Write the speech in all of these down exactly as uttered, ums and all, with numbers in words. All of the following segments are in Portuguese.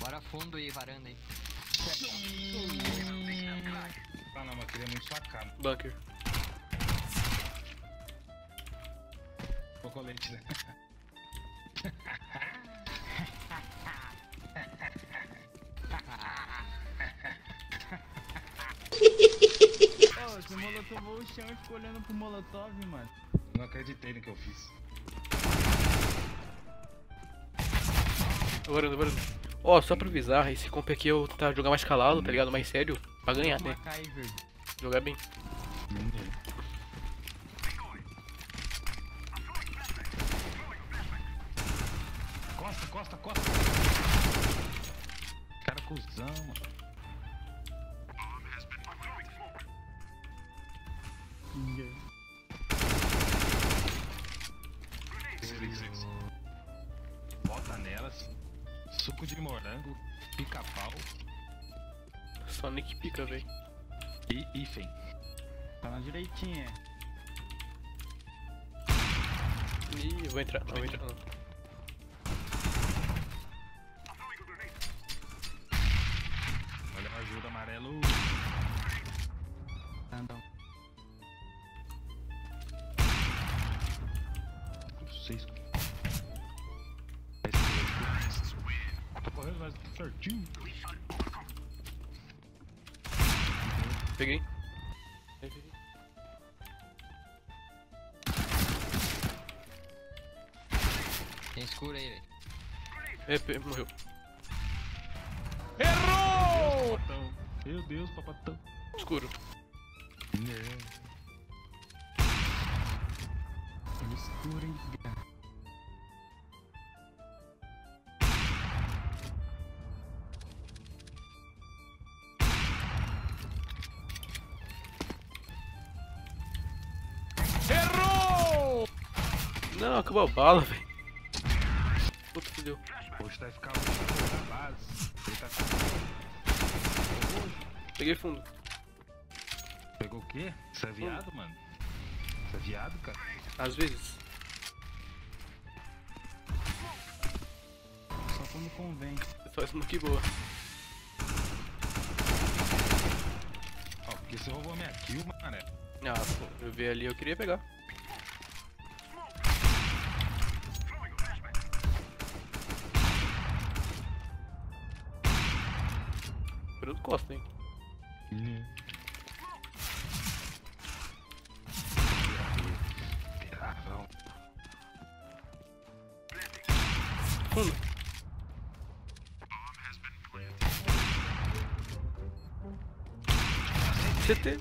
Bora fundo aí, varanda aí. Ah não, mas queria muito sacado. Bunker. Vou colete, né? Ô, esse molotovou o chão e ficou olhando pro molotov, mano. Não acreditei no que eu fiz. Varanda, varanda. Ó, só pra avisar, esse comp aqui eu tá jogar mais calado, tá ligado? Mais sério, pra ganhar, né? Jogar bem. Costa, costa, costa. Cara, cuzão, mano. Bota nelas. Suco de morango, pica-pau. Sonic pica, velho. E ifen. Tá na direitinha. Ih, eu vou entrar, não, vou entrar não. Olha a ajuda amarelo. Andam. Seis. Certinho. Peguei. Peguei. Tem escuro aí, velho. Epe, morreu. Errou! Meu Deus, papatão. Escuro. Não. Escuro, hein? Não, acabou a bala, velho. Puta que deu. Poxa, vai ficar na base. Ele tá com... Peguei fundo. Pegou o quê? Você é viado, mano? Você é viado, cara? Às vezes. Só como convém. Só isso que boa. Ó, porque você roubou a minha kill, mané. Ah, pô, eu vi ali, eu queria pegar. Do Costa, hein? Hum. Fundo. C T.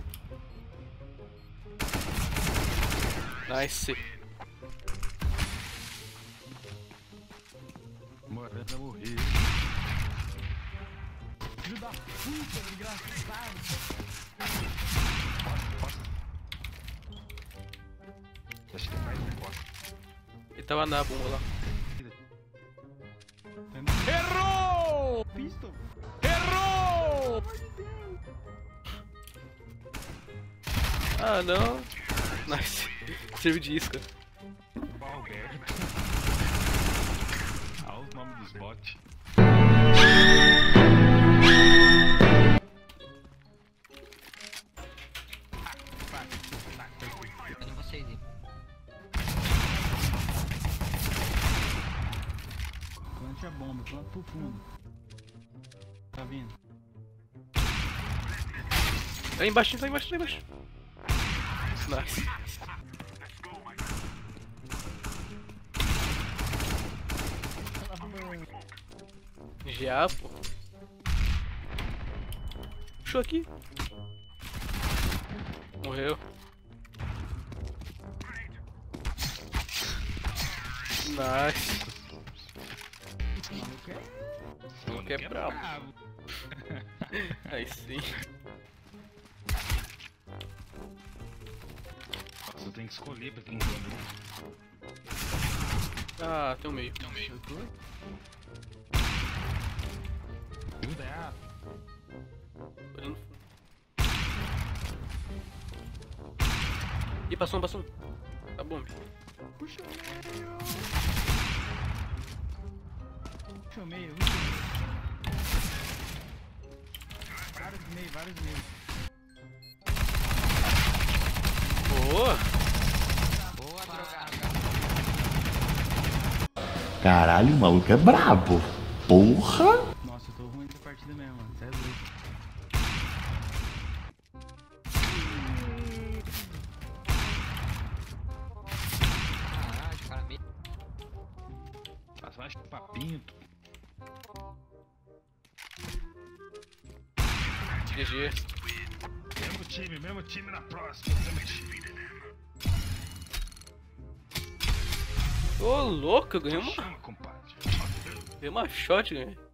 Nice. Morena morreu. Filho da puta, desgraçado. Ele tava na bomba lá. Errou! Pistol. Errou! Ah, não. Nice. Serviu de isca. Ah, os nomes dos bots. Plante a bomba, planta pro fundo. Tá vindo. Tá embaixo, tá embaixo, tá embaixo. Nice. Já, pô. Puxou aqui. Morreu. Nice. O maluco é brabo. Aí sim. Você tem que escolher pra quem joga. Ah, tem um meio. Tem um meio. Ajuda! Ih, passou um, passou um. Tá bom, bicho. Puxa o meio. Meio, meio. Vários meio, vários meio. Boa! Boa, drogada. Caralho, o maluco é brabo. Porra! Nossa, eu tô ruim nessa partida mesmo, mano. Você é louco. Papinto. G G. Mesmo time, mesmo time na próxima. Ô, louco, eu ganhei uma... Ganhei uma shot, ganhei.